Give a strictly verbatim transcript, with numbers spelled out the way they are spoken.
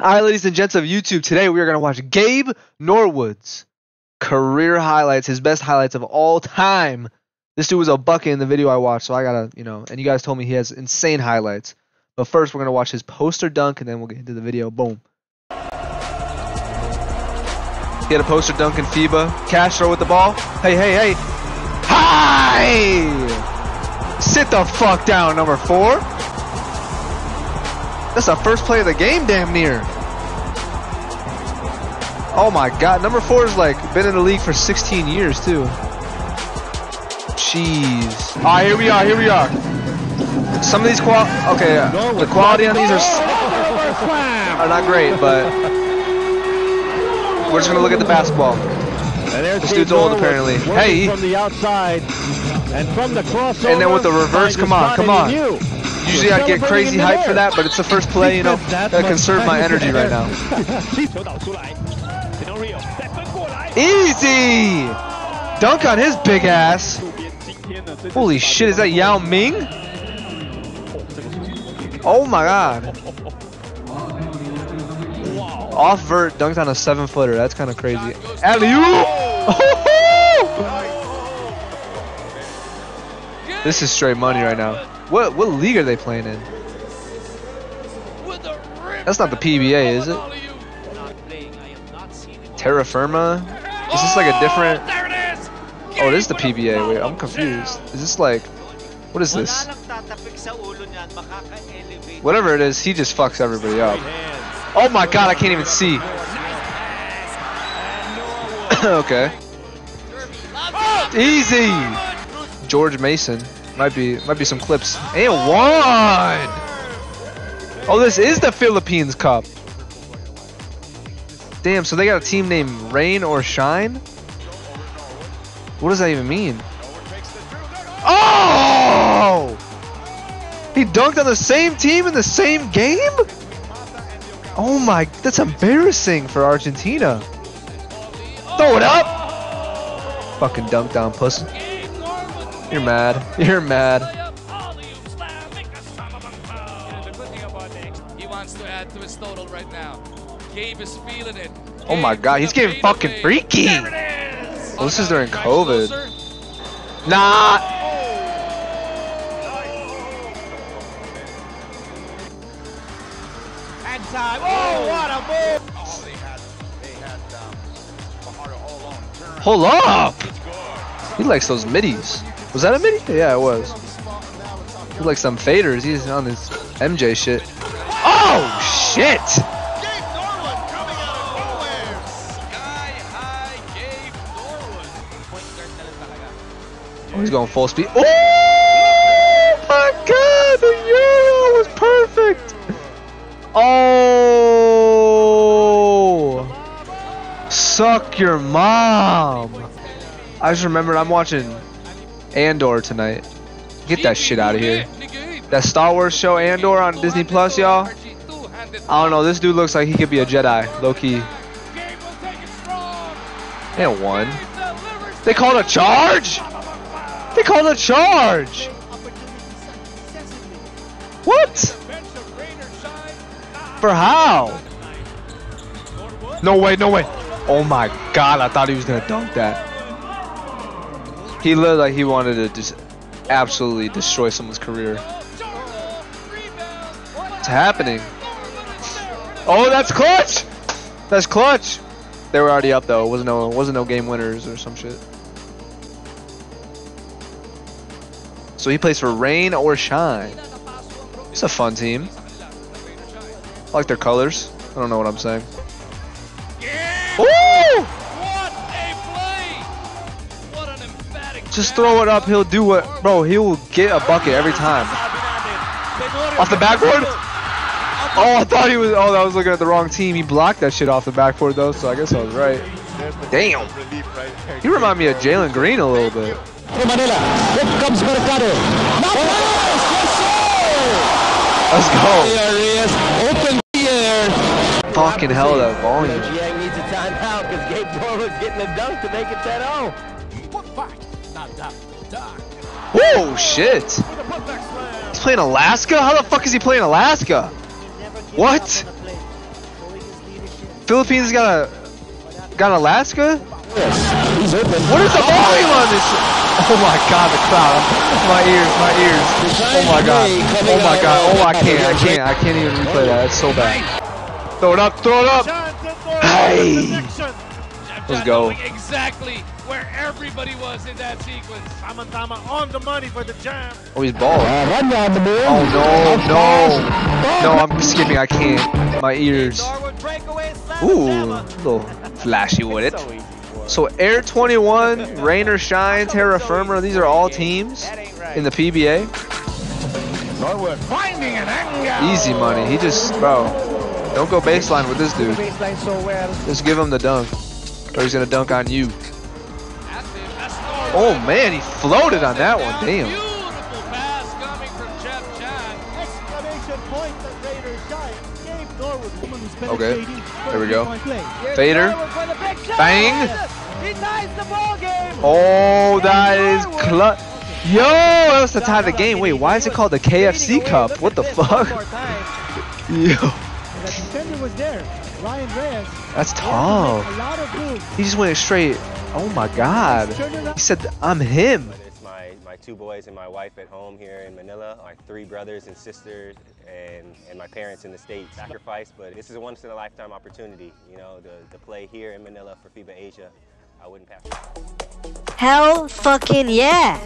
All right, ladies and gents of YouTube, today we are going to watch Gabe Norwood's career highlights, his best highlights of all time. This dude was a bucket in the video I watched, so I got to, you know, and you guys told me he has insane highlights. But first, we're going to watch his poster dunk, and then we'll get into the video. Boom. He had a poster dunk in FIBA. Castro with the ball. Hey, hey, hey. Hi! Sit the fuck down, number four. That's the first play of the game, damn near. Oh my god, number four is like been in the league for sixteen years too. Jeez. All right, here we are, here we are. Some of these qual okay, uh, the quality on these are are not great, but we're just gonna look at the basketball. This dude's old apparently. Hey. From the outside and from the crossover. And then with the reverse, come on, come on. Usually I get crazy hype for that, but it's the first play, you know, that conserve my energy right now. Easy! Dunk on his big ass. Holy shit, is that Yao Ming? Oh my god. Off vert, dunked on a seven footer. That's kind of crazy. Alley-oop! This is straight money right now. What what league are they playing in? That's not the P B A, is it? Terra Firma? Is this like a different? Oh, this is the P B A. Wait, I'm confused. Is this like, what is this? Whatever it is, he just fucks everybody up. Oh my god, I can't even see. Okay. Easy. George Mason. Might be, might be some clips. And one! Oh, this is the Philippines Cup. Damn, so they got a team named Rain or Shine? What does that even mean? Oh! He dunked on the same team in the same game? Oh my, that's embarrassing for Argentina. Throw it up! Fucking dunked on, pussy. You're mad. You're mad. Oh my god, he's getting fucking freaky. Well, this is during COVID. Nah. Hold up. He likes those middies. Was that a mini? Yeah, it was. He's like some faders. He's on this M J shit. Oh, shit! Oh, he's going full speed. Oh, my God! The euro was perfect! Oh! Suck your mom! I just remembered I'm watching Andor tonight. Get that shit out of here. That Star Wars show Andor on Disney Plus, y'all. I don't know, this dude looks like he could be a Jedi, low-key. And one. They called a charge? They called a charge! What? For how? No way, no way. Oh my god, I thought he was gonna dunk that. He looked like he wanted to just absolutely destroy someone's career. It's happening. Oh, that's clutch! That's clutch! They were already up though. It wasn't no, wasn't no game winners or some shit. So he plays for Rain or Shine. It's a fun team. I like their colors. I don't know what I'm saying. Woo! Just throw it up, he'll do what, bro, he will get a bucket every time. Off the backboard? Oh, I thought he was, oh, I was looking at the wrong team. He blocked that shit off the backboard though, so I guess I was right. Damn. You remind me of Jalen Green a little bit. Let's go. Fucking hell, that volume. Needs a timeout because Gabe Norwood's getting a dunk to make it ten oh. Whoa, shit! He's playing Alaska? How the fuck is he playing Alaska? What? Philippines got a got Alaska? Yes, he's open. What is the volume on this? Oh my god, the crowd. My ears, my ears. Oh my god. Oh my god. Oh, I can't. I can't. I can't even replay that. That's so bad. Throw it up. Throw it up. Hey. Let's go. Exactly where everybody was in that sequence. Samatama on the money for the jam. Oh, he's bald. Oh no, no. No, I'm skipping. I can't. My ears. Ooh, a little flashy with it. So Air twenty-one, Rain or Shine, Terra Firma, these are all teams in the P B A. Easy money. He just, bro, don't go baseline with this dude. Just give him the dunk, or he's going to dunk on you. Oh, man, he floated on that one. Damn. Okay, there we go. Fader. Bang. He ties the ball game. Oh, that is clutch. Yo, that was to tie the game. Wait, why is it called the K F C Cup? What the fuck? Yo. That's tough. He just went straight. Oh my god. He said, I'm him. My two boys and my wife at home here in Manila, my three brothers and sisters, and, and my parents in the States. Sacrifice, but this is a once-in-a-lifetime opportunity, you know, to, to play here in Manila for FIBA Asia. I wouldn't pass it. Hell fucking yeah!